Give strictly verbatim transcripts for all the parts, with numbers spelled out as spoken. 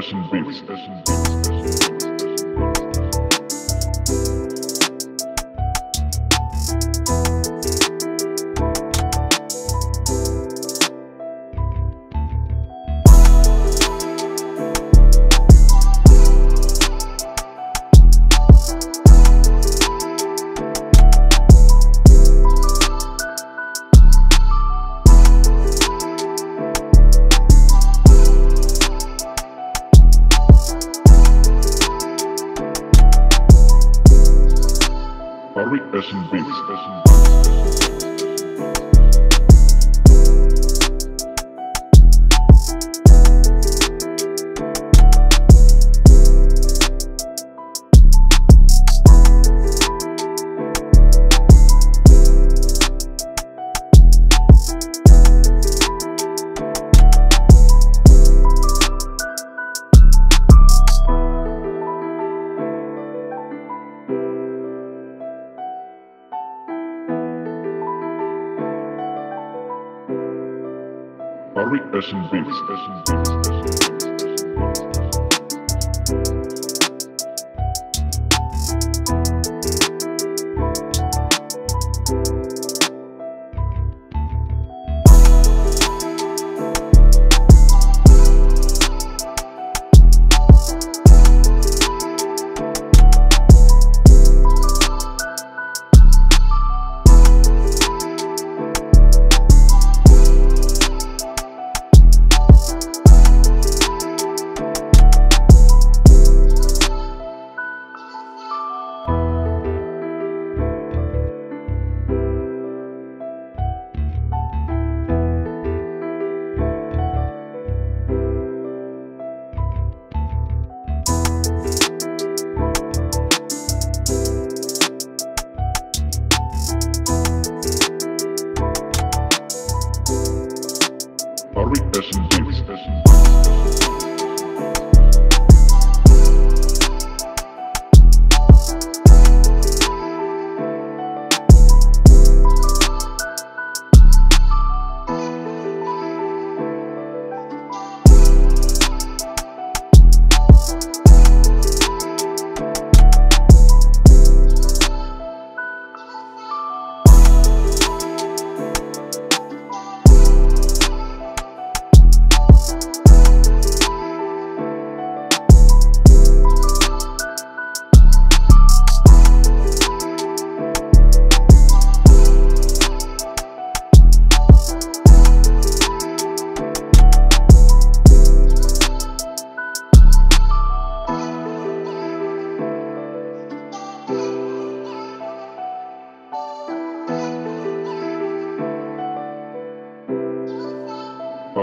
R V S N beats. R V S N beats. R V S N beats. R V S N beats. R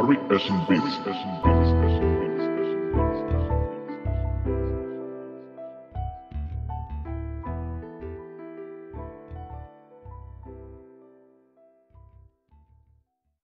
V S N beats.